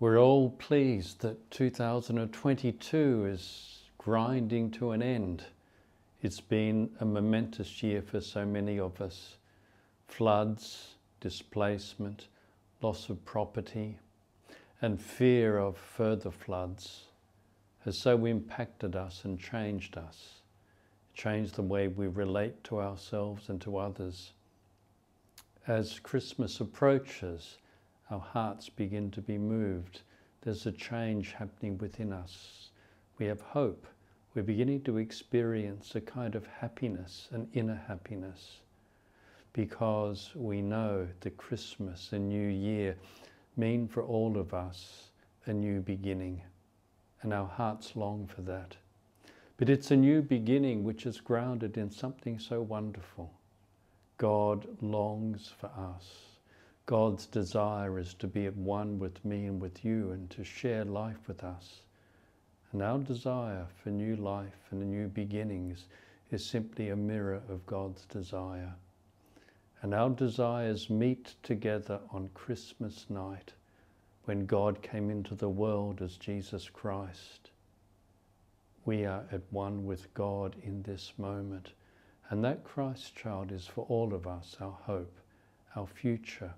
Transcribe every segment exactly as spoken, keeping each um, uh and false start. We're all pleased that two thousand twenty-two is grinding to an end. It's been a momentous year for so many of us. Floods, displacement, loss of property, and fear of further floods has so impacted us and changed us, changed the way we relate to ourselves and to others. As Christmas approaches, our hearts begin to be moved. There's a change happening within us. We have hope. We're beginning to experience a kind of happiness, an inner happiness, because we know that Christmas and New Year mean for all of us a new beginning, and our hearts long for that. But it's a new beginning which is grounded in something so wonderful. God longs for us. God's desire is to be at one with me and with you and to share life with us. And our desire for new life and new beginnings is simply a mirror of God's desire. And our desires meet together on Christmas night, when God came into the world as Jesus Christ. We are at one with God in this moment. And that Christ child is for all of us our hope, our future,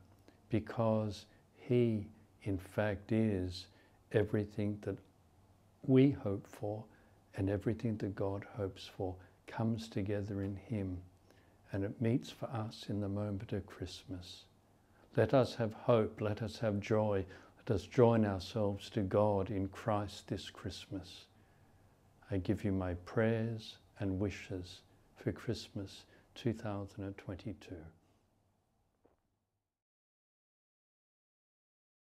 because he, in fact, is everything that we hope for, and everything that God hopes for comes together in him, and it meets for us in the moment of Christmas. Let us have hope, let us have joy, let us join ourselves to God in Christ this Christmas. I give you my prayers and wishes for Christmas two thousand twenty-two.